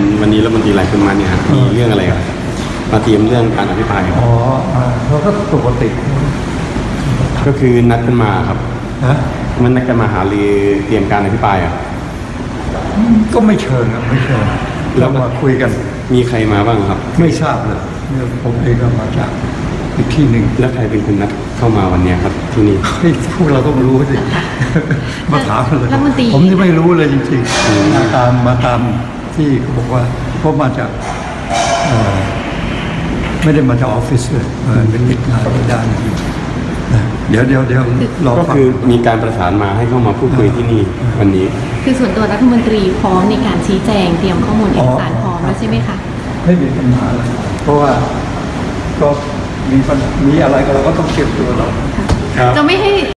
นวันนี้แล้วมันตีหลายคนมาเนี่ยมีเรื่องอะไรครับมาเตรียมเรื่องการอภิปรายครับอ๋อเราก็ปกติก็คือนัดกันมาครับมันนัดกันมาหารือเตรียมการอภิปรายอ่ะก็ไม่เชิญครับไม่เชิญแล้วมาคุยกันมีใครมาบ้างครับไม่ทราบเลยผมเองก็มาจากอีกที่หนึ่งแล้วใครเป็นคนนัดเข้ามาวันนี้ครับที่นี่พวกเราต้องรู้สิมาถามเลยผมที่ไม่รู้เลยจริงๆมาตามที่เขาบอกว่าเพราะมาจากไม่ได้มาจากออฟฟิศเลยเป็นนิดงานด้านอยู่เดี๋ยวรอก็คือมีการประสานมาให้เข้ามาพูดคุยที่นี่วันนี้คือส่วนตัวรัฐมนตรีพร้อมในการชี้แจงเตรียมข้อมูลเอกสารพร้อมแล้วใช่ไหมคะไม่มีปัญหาอะไรเพราะว่าก็มีอะไรก็เราก็ต้องเก็บตัวเราจะไม่ให้